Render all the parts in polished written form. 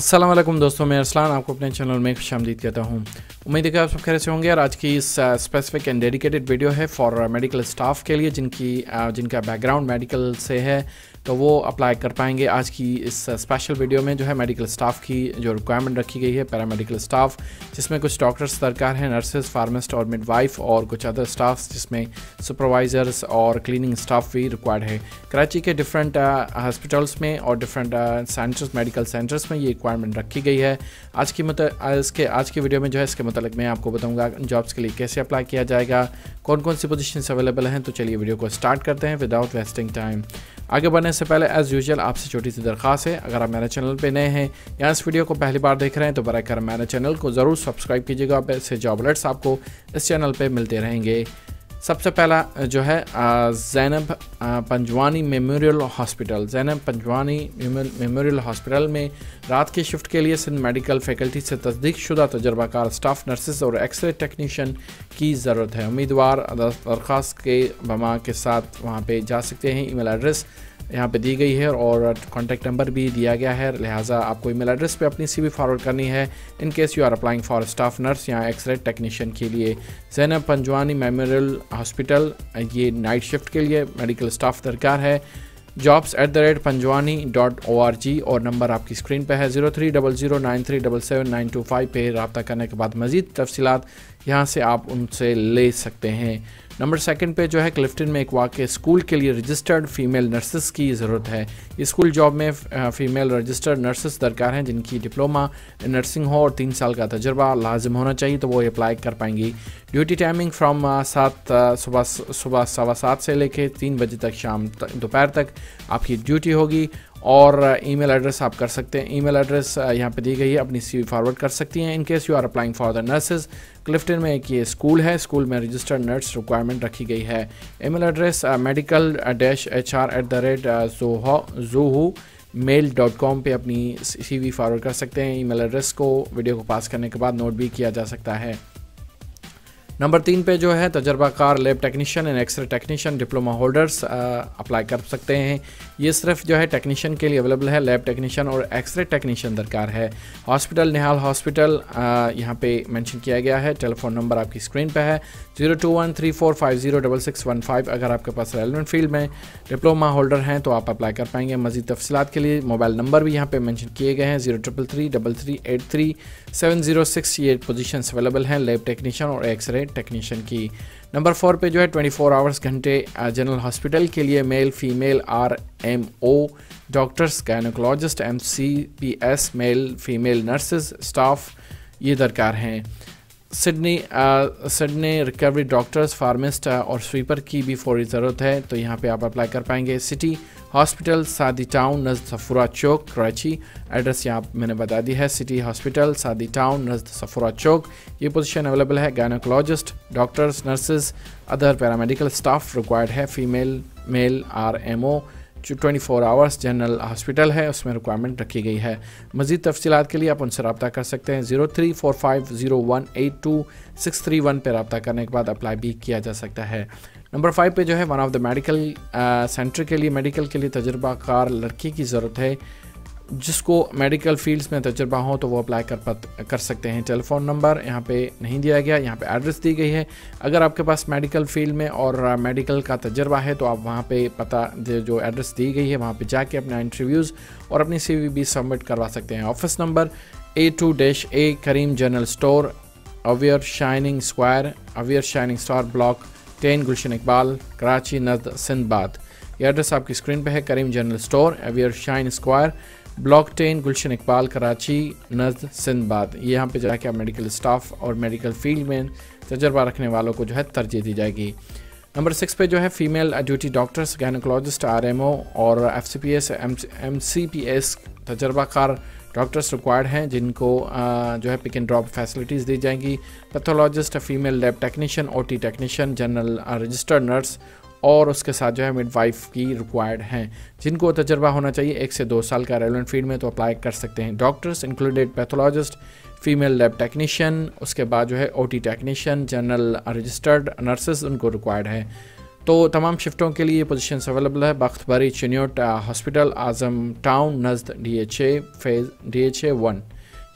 अस्सलाम वालेकुम दोस्तों, मैं अरसलान आपको अपने चैनल में खुश आमदीद कहता हूँ। उम्मीद है कि आप सब खैर से होंगे। और आज की इस स्पेसिफिक एंड डेडिकेटेड वीडियो है फॉर मेडिकल स्टाफ के लिए जिनका बैकग्राउंड मेडिकल से है, तो वो अप्लाई कर पाएंगे। आज की इस स्पेशल वीडियो में जो है मेडिकल स्टाफ की जो रिक्वायरमेंट रखी गई है पैरामेडिकल स्टाफ, जिसमें कुछ डॉक्टर्स दरकार हैं, नर्सेस, फार्मासिस्ट और मिडवाइफ और कुछ अदर स्टाफ्स जिसमें सुपरवाइज़र्स और क्लीनिंग स्टाफ भी रिक्वायर्ड है। कराची के डिफरेंट हॉस्पिटल्स में और डिफरेंट सेंटर्स, मेडिकल सेंटर्स में ये रिक्वायरमेंट रखी गई है। आज की वीडियो में जो है इसके मतलब मैं आपको बताऊँगा जॉब्स के लिए कैसे अप्लाई किया जाएगा, कौन कौन सी पोजीशंस अवेलेबल हैं। तो चलिए वीडियो को स्टार्ट करते हैं विदाउट वेस्टिंग टाइम। आगे बढ़ने से पहले एज़ यूजुअल आपसे छोटी सी दरख्वास्त है, अगर आप मेरे चैनल पे नए हैं या इस वीडियो को पहली बार देख रहे हैं तो बराए करम मेरे चैनल को ज़रूर सब्सक्राइब कीजिएगा। आप ऐसे जॉब अलर्ट्स आपको इस चैनल पे मिलते रहेंगे। सबसे पहला जो है Zainab Panjwani memorial hospital, Zainab Panjwani memorial hospital में रात की शिफ्ट के लिए सिंध मेडिकल फैकल्टी से तस्दीक शुदा तजर्बाकार स्टाफ नर्सेस और एक्सरे टेक्नीशियन की ज़रूरत है। उम्मीदवार दरख्वास्त के बमा के साथ वहाँ पे जा सकते हैं। ईमेल एड्रेस यहाँ पे दी गई है और कॉन्टैक्ट नंबर भी दिया गया है, लिहाजा आपको ईमेल एड्रेस पे अपनी सीवी फॉरवर्ड करनी है in case you are applying for staff nurse या एक्सरे टेक्नीशियन के लिए। ज़ैनब पंजवानी मेमोरियल हॉस्पिटल, ये नाइट शिफ्ट के लिए मेडिकल स्टाफ दरकार है। jobs@panjwani.org और नंबर आपकी स्क्रीन पे है 0300937975 पे रब्ता करने के बाद मज़ीद तफसीलात यहाँ से आप उनसे ले सकते हैं। नंबर सेकंड पे जो है क्लिफ्टन में एक वाक़ स्कूल के लिए रजिस्टर्ड फीमेल नर्सेस की ज़रूरत है। स्कूल जॉब में फीमेल रजिस्टर्ड नर्सेस दरकार हैं जिनकी डिप्लोमा नर्सिंग हो और 3 साल का तजर्बा लाजिम होना चाहिए, तो वो अप्लाई कर पाएंगी। ड्यूटी टाइमिंग फ्राम सुबह 7:15 से लेके 3 बजे तक, शाम दोपहर तक आपकी ड्यूटी होगी। और ईमेल एड्रेस आप कर सकते हैं, ईमेल एड्रेस यहाँ पे दी गई है, अपनी सीवी फॉरवर्ड कर सकती हैं in case you are applying for the nurses. Clifton में एक ये स्कूल है, स्कूल में रजिस्टर्ड नर्स रिक्वायरमेंट रखी गई है। ईमेल एड्रेस medical-hr@zohu.com पे अपनी सीवी फॉरवर्ड कर सकते हैं। ईमेल एड्रेस को वीडियो को पास करने के बाद नोट भी किया जा सकता है। नंबर 3 पे जो है तजर्बाकार lab technician and x ray technician diploma holders apply कर सकते हैं। ये सिर्फ जो है टेक्नीशियन के लिए अवेलेबल है, लैब टेक्नीशियन और एक्सरे टेक्नीशियन दरकार है। हॉस्पिटल निहाल हॉस्पिटल यहाँ पे मेंशन किया गया है। टेलीफोन नंबर आपकी स्क्रीन पे है 02134506615। अगर आपके पास रेलिवेंट फील्ड में डिप्लोमा होल्डर हैं तो आप अप्लाई कर पाएंगे। मज़ीद तफसीलात के लिए मोबाइल नंबर भी यहाँ पे मेंशन किए गए हैं 03333833706। ये पोजीशंस अवेलेबल हैं लैब टेक्नीशियन और एक्सरे टेक्नीशियन की। नंबर 4 पे जो है 24 आवर्स घंटे जनरल हॉस्पिटल के लिए male female RMO doctors, gynaecologist, MCPS, male female nurses staff ये दरकार हैं। सिडनी रिकवरी डॉक्टर्स, फार्मिस्ट और स्वीपर की भी फौरी ज़रूरत है, तो यहाँ पे आप अप्लाई कर पाएंगे। सिटी हॉस्पिटल सादी टाउन नज़द सफुरा चौक कराची, एड्रेस यहाँ मैंने बता दी है सिटी हॉस्पिटल सादी टाउन नज़द सफुरा चौक। ये पोजीशन अवेलेबल है। Gynaecologist doctors, nurses, other paramedical staff required है। Female male RMO 24 hours general hospital है, उसमें रिक्वायरमेंट रखी गई है। मज़ीद तफसीलात के लिए आप उनसे रब्ता कर सकते हैं 03450182631 पर रब्ता करने के बाद अप्लाई भी किया जा सकता है। नंबर 5 पे जो है one of the medical centre के लिए तजर्बाकार लड़की की ज़रूरत है जिसको मेडिकल फील्ड्स में तजर्बा हो, तो वो अप्लाई कर सकते हैं। टेलीफोन नंबर यहाँ पे नहीं दिया गया, यहाँ पे एड्रेस दी गई है। अगर आपके पास मेडिकल फील्ड में और मेडिकल का तजर्बा है तो आप वहाँ पे जो एड्रेस दी गई है वहाँ पे जाके अपना इंटरव्यूज़ और अपनी CV भी सबमिट करवा सकते हैं। Office number A2-A Karim general store, अवियर shining square, अवियर shining star block 10 Gulshan Iqbal Karachi नज़द सिंधबाद। ये एड्रेस आपकी स्क्रीन पर है, Karim general store अवियर shine square block 10 Gulshan Iqbal Karachi नज़द सिंधबाद। ये यहाँ पे जाके आप मेडिकल स्टाफ और मेडिकल फील्ड में तजर्बा रखने वालों को जो है तरजीह दी जाएगी। नंबर 6 पे जो है female duty doctors, gynaecologist RMO और FCPS MCPS तजर्बाकार डॉक्टर्स रिक्वायर्ड हैं जिनको जो है पिक एंड ड्रॉप फैसिलिटीज़ दी जाएंगी। Pathologist, female lab technician, OT technician, general registered nurse और उसके साथ जो है मिडवाइफ की रिक्वायर्ड हैं जिनको तजर्बा होना चाहिए 1 से 2 साल का रेलिवेंट फील्ड में, तो अप्लाई कर सकते हैं। Doctors included pathologist, female lab technician, उसके बाद जो है OT technician, general registered nurses उनको रिक्वायर्ड है। तो तमाम शिफ्टों के लिए पोजीशंस अवेलेबल है। बख्त बारी चिन्योट हॉस्पिटल, आज़म टाउन, नज़द DHA फेज़ DHA 1,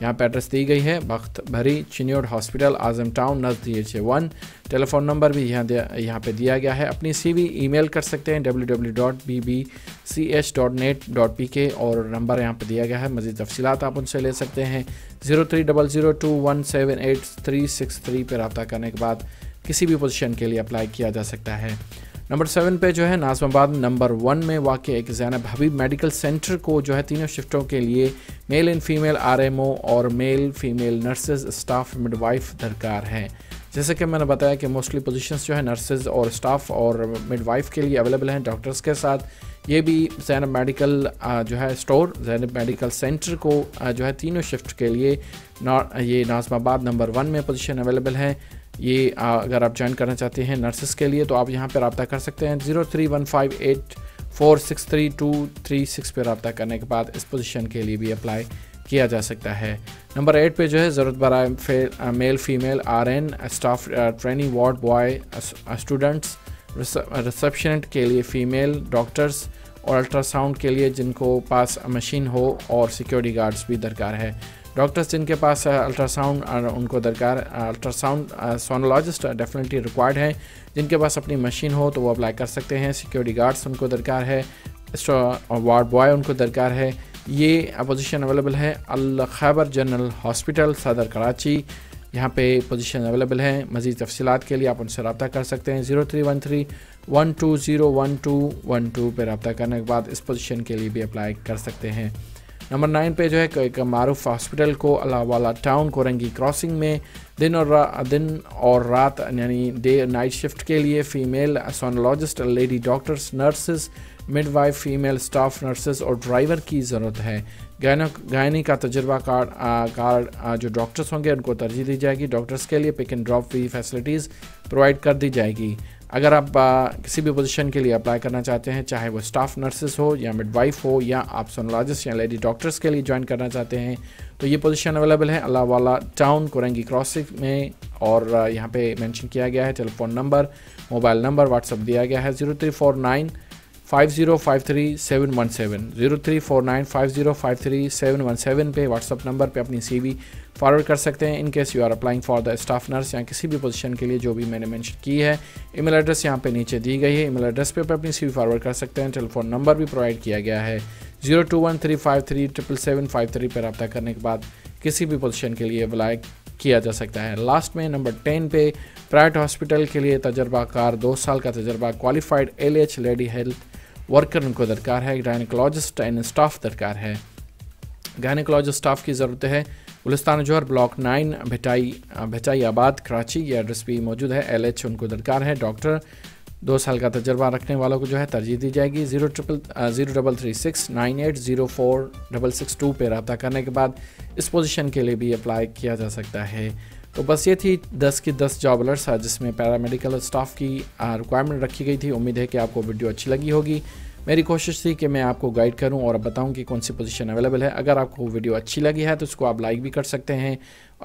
यहाँ पर एड्रेस दी गई है, बख्त भरी चिन्योट हॉस्पिटल, आज़म टाउन, नज़द DHA 1। टेलीफोन नंबर भी यहाँ पे दिया गया है। अपनी CV ईमेल कर सकते हैं www.bbch.net.pk और नंबर यहाँ पे दिया गया है। मज़ीद तफसीलात आप उनसे ले सकते हैं 03002178 363 पर रब्ता करने के बाद किसी भी पोजीशन के लिए अप्लाई किया जा सकता है। नंबर 7 पे जो है नाज़िमाबाद नंबर 1 में वाक़ एक ज़ैनब हबीब मेडिकल सेंटर को जो है तीनों शिफ्टों के लिए मेल एंड फीमेल RMO और male female nurses staff midwife दरकार है। जैसे कि मैंने बताया कि मोस्टली पोजीशंस जो है नर्सेज और स्टाफ और मिडवाइफ के लिए अवेलेबल हैं डॉक्टर्स के साथ। ये भी ज़ैनब मेडिकल जो है स्टोर, ज़ैनब मेडिकल सेंटर को जो है तीनों शिफ्ट के लिए ये नाज़िमाबाद नंबर 1 में पोजीशन अवेलेबल है। ये अगर आप ज्वाइन करना चाहते हैं नर्सेस के लिए तो आप यहाँ पर रब्ता कर सकते हैं 03158463 236 पर रब्ता करने के बाद इस पोजीशन के लिए भी अप्लाई किया जा सकता है। नंबर 8 पे जो है ज़रूरत बराए male female RN staff trainee ward boy students receptionist के लिए फीमेल डॉक्टर्स और अल्ट्रासाउंड के लिए जिनको पास मशीन हो और सिक्योरिटी गार्ड्स भी दरकार है। डॉक्टर्स जिनके पास अल्ट्रासाउंड उनको दरकार, अल्ट्रासाउंड सोनोलॉजिस्ट डेफिनेटली रिक्वायर्ड हैं। जिनके पास अपनी मशीन हो तो वो अप्लाई कर सकते हैं। सिक्योरिटी गार्ड्स उनको दरकार है, वार्ड बॉय उनको दरकार है। ये पोजीशन अवेलेबल है अल खैबर जनरल हॉस्पिटल सदर कराची, यहाँ पे पोजीशन अवेलेबल है। मज़ीद तफसीलात के लिए आप उनसे रब्ता कर सकते हैं 0313120121 पर रब्ता करने के बाद इस पोजीशन के लिए भी अप्लाई कर सकते हैं। नंबर 9 पे जो है कमारूफ हॉस्पिटल को अलावा टाउन कोरंगी क्रॉसिंग में दिन और रात यानी डे नाइट शिफ्ट के लिए female sonologist, lady doctors, nurses, midwife, female staff nurses और ड्राइवर की ज़रूरत है। गायनी का तजुर्बा कार्ड जो डॉक्टर्स होंगे उनको तरजीह दी जाएगी। डॉक्टर्स के लिए पिक एंड ड्रॉप की फैसिलिटीज़ प्रोवाइड कर दी जाएगी। अगर आप किसी भी पोजीशन के लिए अप्लाई करना चाहते हैं, चाहे वो स्टाफ नर्सेस हो या मिडवाइफ हो या आप सोनोलॉजिस्ट या लेडी डॉक्टर्स के लिए ज्वाइन करना चाहते हैं तो ये पोजीशन अवेलेबल है अल्लावा टाउन कोरंगी क्रॉसिंग में। और यहाँ पे मेंशन किया गया है telephone number, mobile number, WhatsApp दिया गया है 03495053 717 03495053 717 पे व्हाट्सअप नंबर पे अपनी CV फॉरवर्ड कर सकते हैं। In case you are applying for the staff nurse या किसी भी पोजीशन के लिए जो भी मैंने मेंशन की है। ईमेल एड्रेस यहाँ पे नीचे दी गई है, ईमेल एड्रेस पे अपनी CV फॉरवर्ड कर सकते हैं। टेलीफोन नंबर भी प्रोवाइड किया गया है 02135377753 पर रब्ता करने के बाद किसी भी पोजीशन के लिए अप्लाई किया जा सकता है। लास्ट में नंबर 10 पे प्राइवेट हॉस्पिटल के लिए तजर्बाकार 2 साल का तजर्बा qualified LH lady health worker उनको दरकार है। गायनेकोलॉजिस्ट एंड स्टाफ दरकार है। गायनेकोलॉजिस्ट स्टाफ की ज़रूरत है गुलिस्तान जोहर ब्लॉक 9 भिटाई आबाद कराची, ये एड्रेस भी मौजूद है। LH उनको दरकार है। डॉक्टर 2 साल का तजर्बा रखने वालों को जो है तरजीह दी जाएगी। 0336980466 2 पर रब्ता करने के बाद इस पोजीशन के लिए भी अप्लाई किया जा सकता है। तो बस ये थी 10 की 10 जॉब अलर्ट्स जिसमें पैरामेडिकल स्टाफ की रिक्वायरमेंट रखी गई थी। उम्मीद है कि आपको वीडियो अच्छी लगी होगी। मेरी कोशिश थी कि मैं आपको गाइड करूं और बताऊं कि कौन सी पोजीशन अवेलेबल है। अगर आपको वीडियो अच्छी लगी है तो उसको आप लाइक भी कर सकते हैं।